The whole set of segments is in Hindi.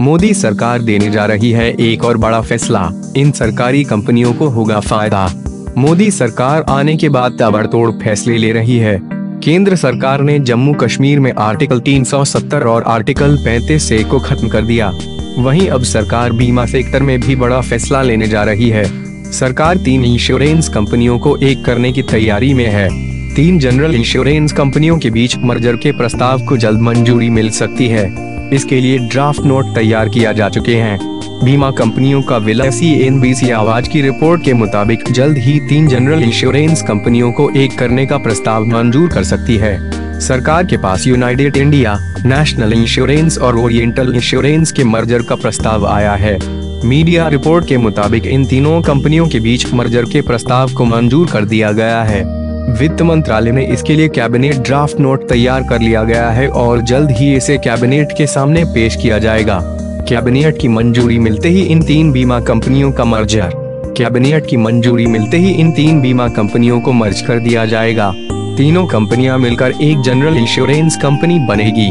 मोदी सरकार देने जा रही है एक और बड़ा फैसला, इन सरकारी कंपनियों को होगा फायदा। मोदी सरकार आने के बाद ताबड़तोड़ फैसले ले रही है। केंद्र सरकार ने जम्मू कश्मीर में आर्टिकल 370 और आर्टिकल 35A को खत्म कर दिया। वहीं अब सरकार बीमा सेक्टर में भी बड़ा फैसला लेने जा रही है। सरकार 3 इंश्योरेंस कंपनियों को एक करने की तैयारी में है। 3 जनरल इंश्योरेंस कंपनियों के बीच मर्जर के प्रस्ताव को जल्द मंजूरी मिल सकती है। इसके लिए ड्राफ्ट नोट तैयार किया जा चुके हैं। बीमा कंपनियों का विलय। CNBC आवाज की रिपोर्ट के मुताबिक जल्द ही 3 जनरल इंश्योरेंस कंपनियों को एक करने का प्रस्ताव मंजूर कर सकती है। सरकार के पास यूनाइटेड इंडिया, नेशनल इंश्योरेंस और ओरिएंटल इंश्योरेंस के मर्जर का प्रस्ताव आया है। मीडिया रिपोर्ट के मुताबिक इन तीनों कंपनियों के बीच मर्जर के प्रस्ताव को मंजूर कर दिया गया है। वित्त मंत्रालय में इसके लिए कैबिनेट ड्राफ्ट नोट तैयार कर लिया गया है और जल्द ही इसे कैबिनेट के सामने पेश किया जाएगा। कैबिनेट की मंजूरी मिलते ही इन 3 बीमा कंपनियों का मर्जर। कैबिनेट की मंजूरी मिलते ही इन 3 बीमा कंपनियों को मर्ज कर दिया जाएगा। तीनों कंपनियां मिलकर एक जनरल इंश्योरेंस कंपनी बनेगी।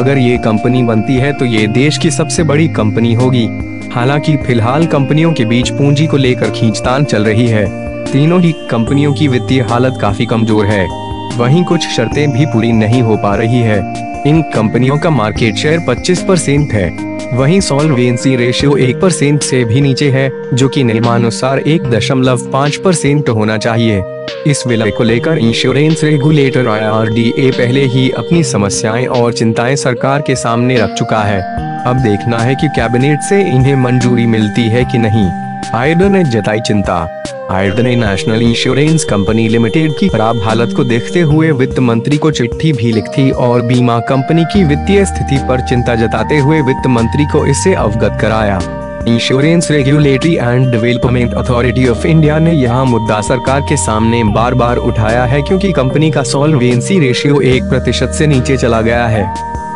अगर ये कंपनी बनती है तो ये देश की सबसे बड़ी कंपनी होगी। हालांकि फिलहाल कंपनियों के बीच पूंजी को लेकर खींचतान चल रही है। तीनों ही कंपनियों की वित्तीय हालत काफी कमजोर है। वहीं कुछ शर्तें भी पूरी नहीं हो पा रही है। इन कंपनियों का मार्केट शेयर 25% है। वहीं सॉल्वेंसी रेशियो 1% से भी नीचे है, जो कि नियमानुसार 1.5% होना चाहिए। इस विलय को लेकर इंश्योरेंस रेगुलेटर IRDA पहले ही अपनी समस्याएं और चिंताएं सरकार के सामने रख चुका है। अब देखना है कि कैबिनेट से इन्हें मंजूरी मिलती है कि नहीं। आयरलैंड ने जताई चिंता। आयरलैंड ने नेशनल इंश्योरेंस कंपनी लिमिटेड की खराब हालत को देखते हुए वित्त मंत्री को चिट्ठी भी लिखी और बीमा कंपनी की वित्तीय स्थिति पर चिंता जताते हुए वित्त मंत्री को इससे अवगत कराया। Insurance Regulatory and Development Authority of India ने यह मुद्दा सरकार के सामने बार बार उठाया है, क्योंकि कंपनी का सॉल्वेंसी रेशियो 1% से नीचे चला गया है।